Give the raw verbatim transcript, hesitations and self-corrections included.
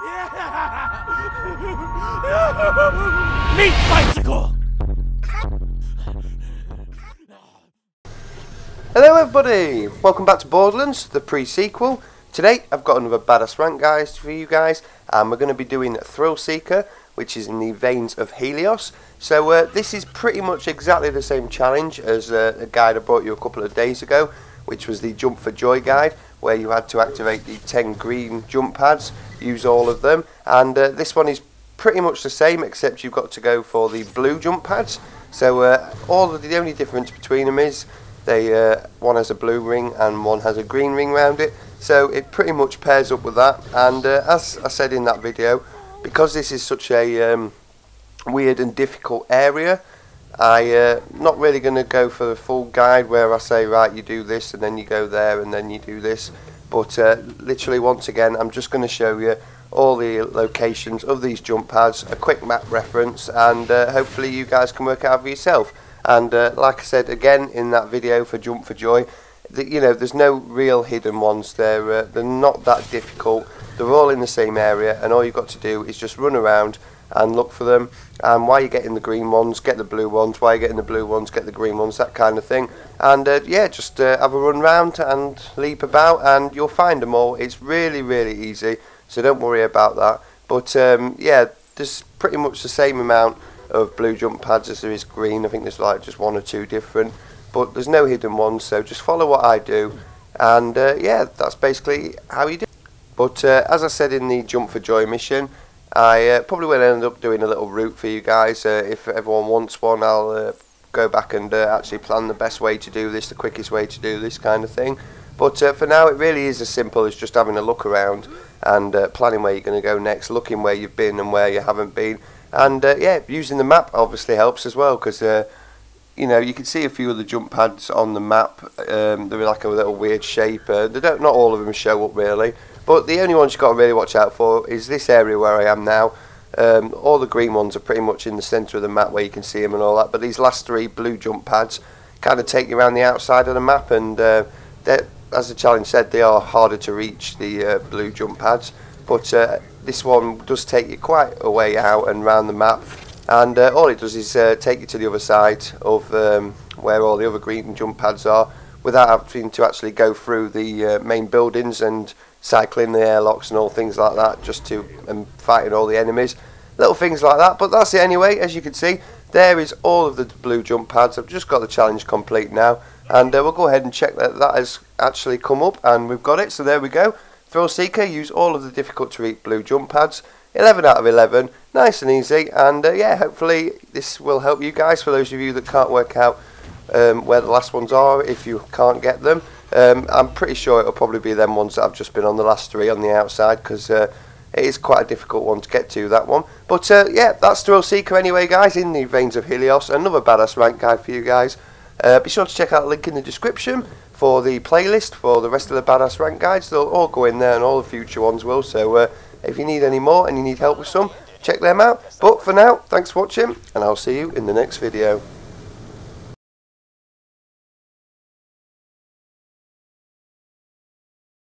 Yeah! Meat bicycle! Hello everybody! Welcome back to Borderlands, the pre-sequel. Today I've got another Badass Rank guys for you guys, and we're going to be doing Thrill Seeker, which is in the veins of Helios. So uh, this is pretty much exactly the same challenge as uh, the guide I brought you a couple of days ago, which was the Jump for Joy guide, where you had to activate the ten green jump pads, use all of them, and uh, this one is pretty much the same, except you've got to go for the blue jump pads. So uh, all of the, the only difference between them is they uh, one has a blue ring and one has a green ring around it, so it pretty much pairs up with that. And uh, as I said in that video, because this is such a um, weird and difficult area, I'm uh, not really going to go for the full guide where I say, right, you do this and then you go there and then you do this, but uh, literally once again I'm just going to show you all the locations of these jump pads, a quick map reference, and uh, hopefully you guys can work out for yourself. And uh, like I said again in that video for Jump for Joy, the, you know, there's no real hidden ones. They're, uh, they're not that difficult. They're all in the same area, and all you've got to do is just run around and look for them, and while you're getting the green ones, get the blue ones, while you're getting the blue ones, get the green ones, that kind of thing. And uh, yeah, just uh, have a run round and leap about and you'll find them all. It's really really easy, so don't worry about that. But um, yeah, there's pretty much the same amount of blue jump pads as there is green. I think there's like just one or two different, but there's no hidden ones, so just follow what I do, and uh, yeah, that's basically how you do it. But uh, as I said in the Jump for Joy mission, I uh, probably will end up doing a little route for you guys. Uh, if everyone wants one, I'll uh, go back and uh, actually plan the best way to do this, the quickest way to do this kind of thing. But uh, for now, it really is as simple as just having a look around and uh, planning where you're going to go next, looking where you've been and where you haven't been. And uh, yeah, using the map obviously helps as well, because uh, you know, you can see a few of the jump pads on the map. Um, they're like a little weird shape. Uh, they don't, not all of them show up really. But the only ones you've got to really watch out for is this area where I am now. Um, all the green ones are pretty much in the centre of the map where you can see them and all that. But these last three blue jump pads kind of take you around the outside of the map. And uh, as the challenge said, they are harder to reach, the uh, blue jump pads. But uh, this one does take you quite a way out and round the map. And uh, all it does is uh, take you to the other side of um, where all the other green jump pads are, without having to actually go through the uh, main buildings and cycling the airlocks and all things like that, just to and fighting all the enemies, little things like that. But that's it anyway. As you can see, there is all of the blue jump pads. I've just got the challenge complete now, and uh, we'll go ahead and check that that has actually come up, and we've got it. So there we go. Thrill Seeker, use all of the difficult to reach blue jump pads. eleven out of eleven, nice and easy. And uh, yeah, hopefully this will help you guys, for those of you that can't work out Um, where the last ones are, if you can't get them. um, I'm pretty sure it'll probably be them ones that I've just been on, the last three on the outside, because uh, it is quite a difficult one to get to, that one. But uh, yeah, that's Thrill Seeker anyway guys, in the veins of Helios, another Badass Rank guide for you guys. Uh, be sure to check out the link in the description for the playlist for the rest of the Badass Rank guides. They'll all go in there, and all the future ones will, so uh, if you need any more and you need help with some, check them out. But for now, thanks for watching, and I'll see you in the next video.